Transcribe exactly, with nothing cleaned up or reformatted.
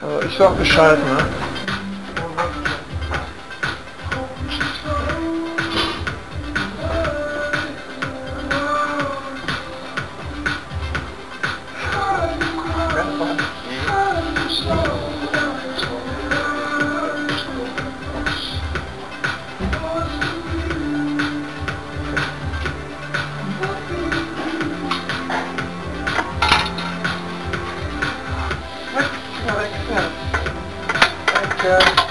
Also ich sag Bescheid, ne? Yeah.